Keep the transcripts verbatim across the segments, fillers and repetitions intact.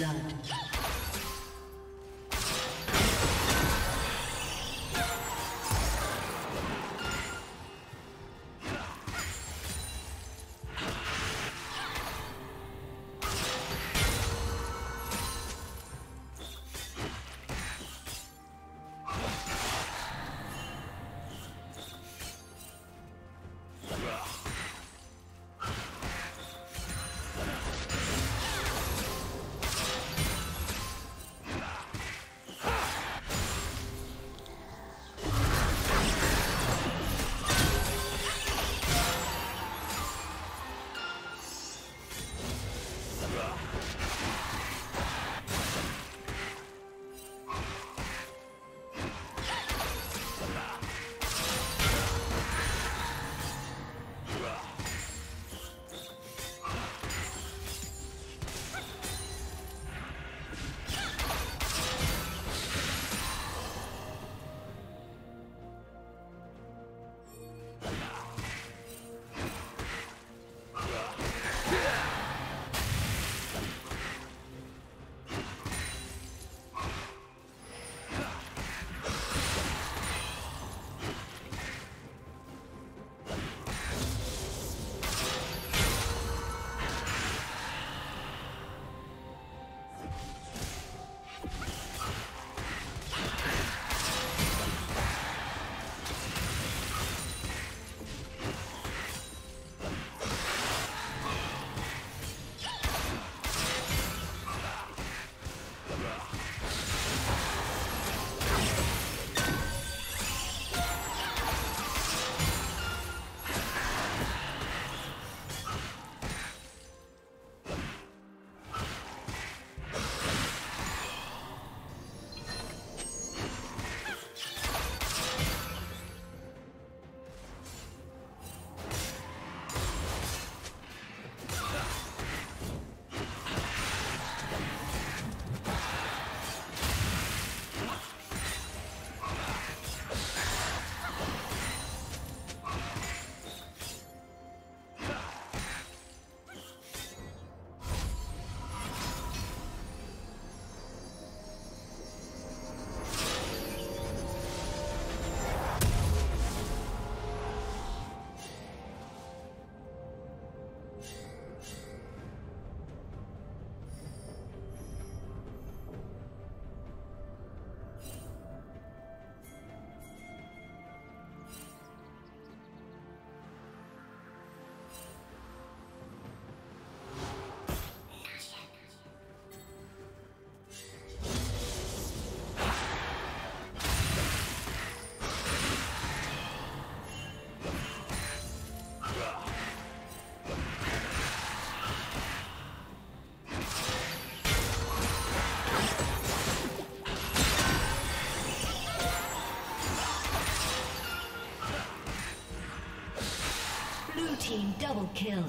blood. Team double kill.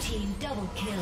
team double kill.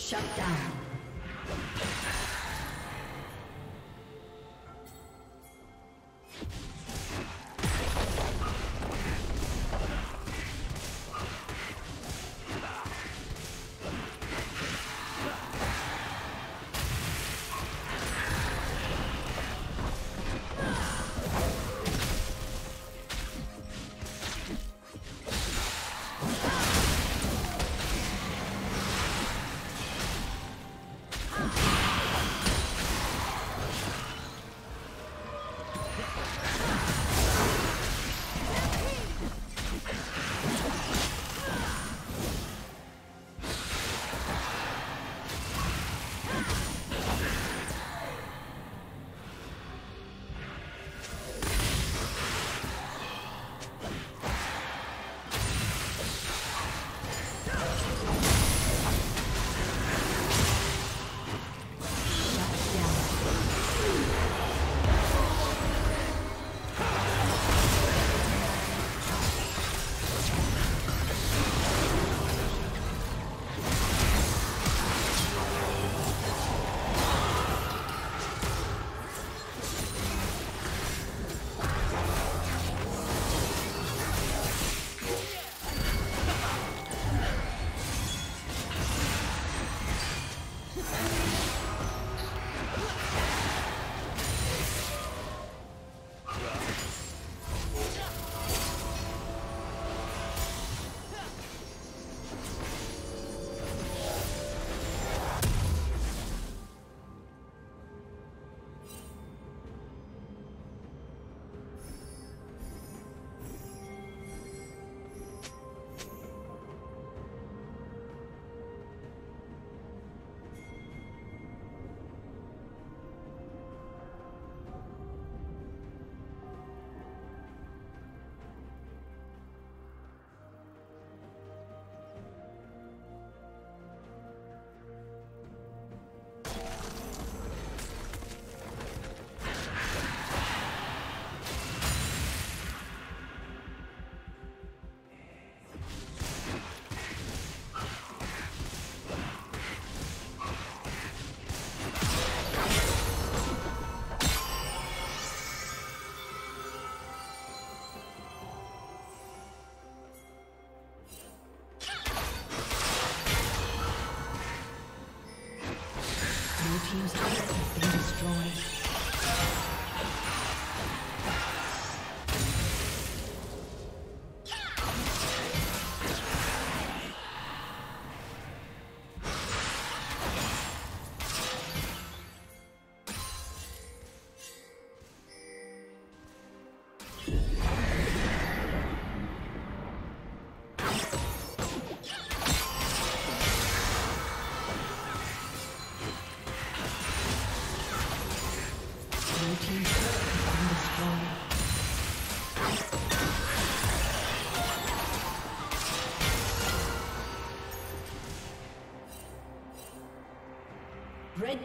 Shut down. team's turret has been destroyed. Red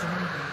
dragon.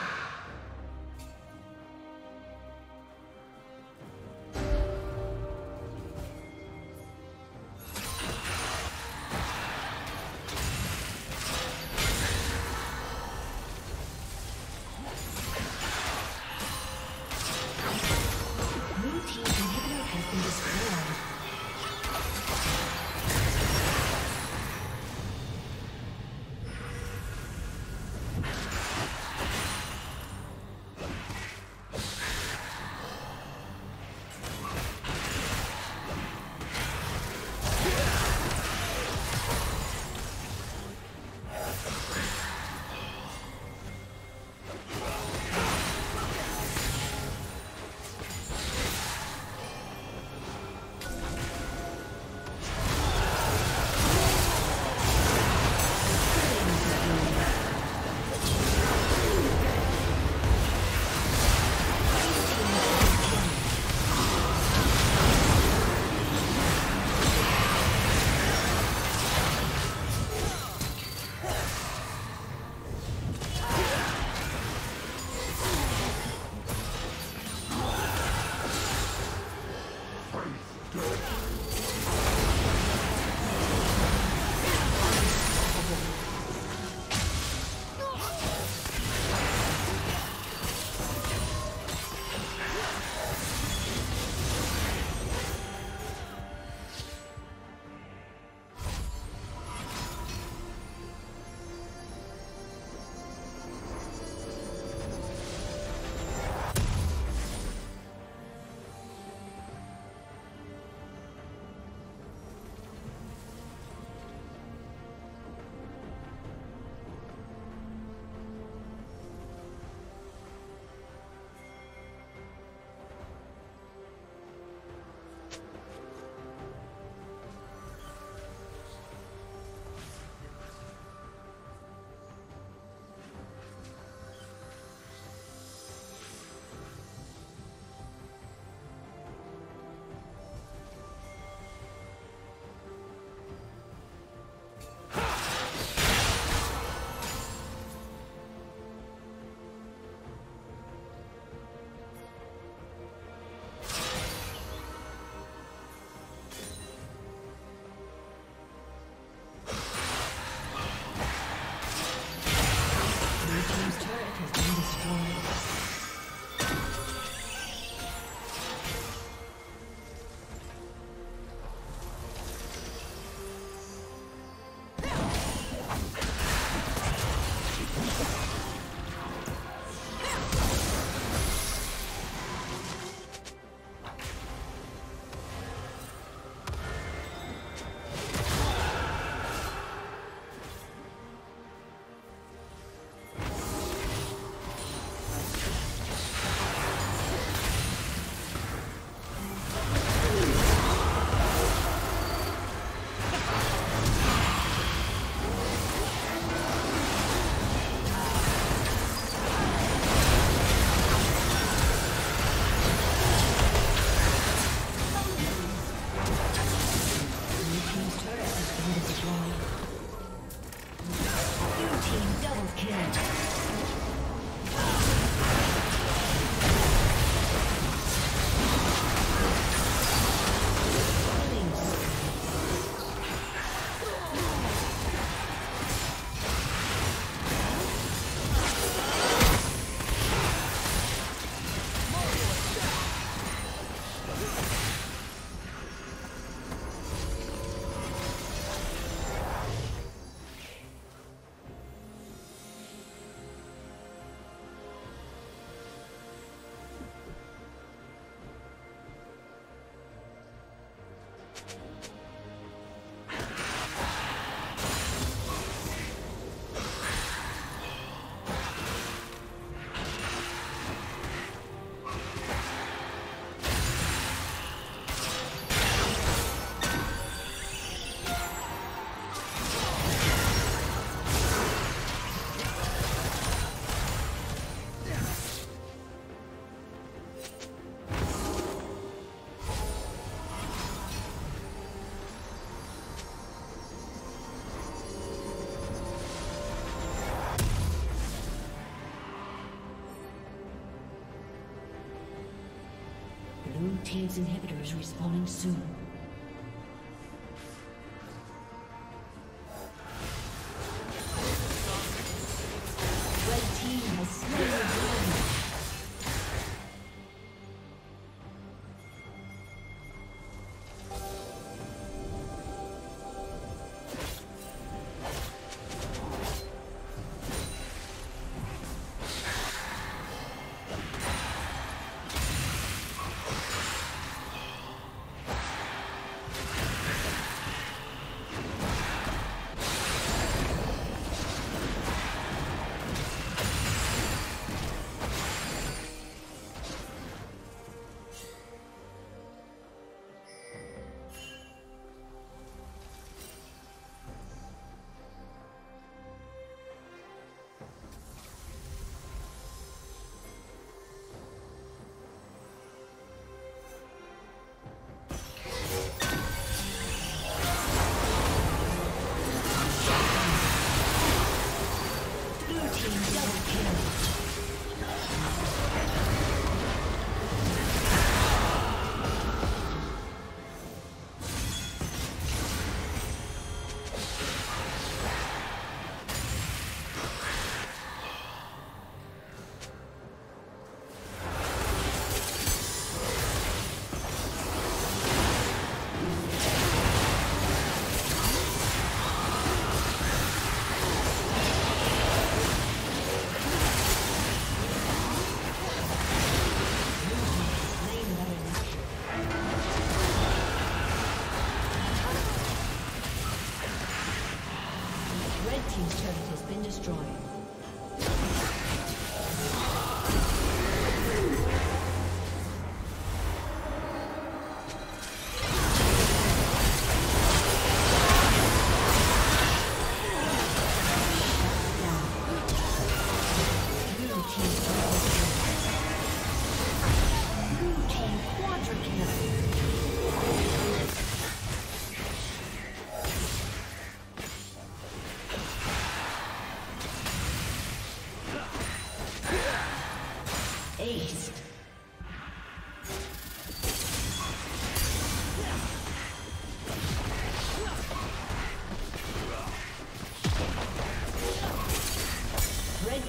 Blue team's inhibitor is respawning soon.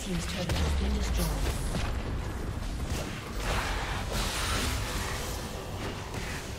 Team's turret has been destroyed.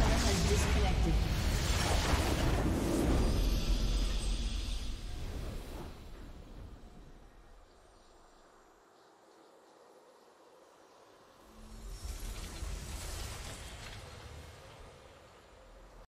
has disconnected.